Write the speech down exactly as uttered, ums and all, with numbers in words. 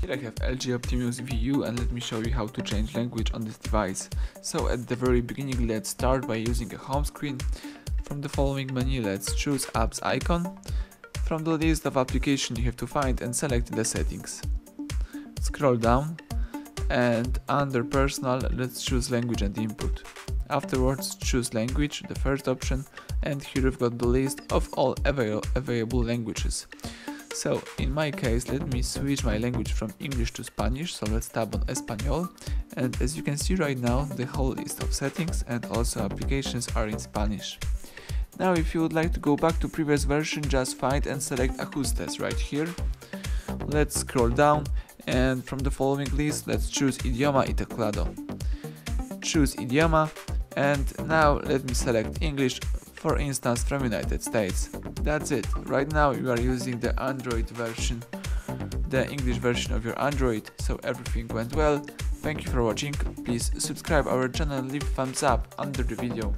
Here I have L G Optimus V U and let me show you how to change language on this device. So at the very beginning, let's start by using a home screen. From the following menu, let's choose apps icon. From the list of applications you have to find and select the settings. Scroll down and under personal, let's choose language and input. Afterwards, choose language, the first option, and here we've got the list of all avail available languages. So, in my case, let me switch my language from English to Spanish, so let's tap on Espanol, and as you can see right now, the whole list of settings and also applications are in Spanish. Now, if you would like to go back to previous version, just find and select Ajustes right here. Let's scroll down, and from the following list, let's choose Idioma y Teclado. Choose Idioma, and now let me select English, for instance from United States. That's it. Right now you are using the Android version, the English version of your Android, so everything went well. Thank you for watching. Please subscribe our channel, leave thumbs up under the video.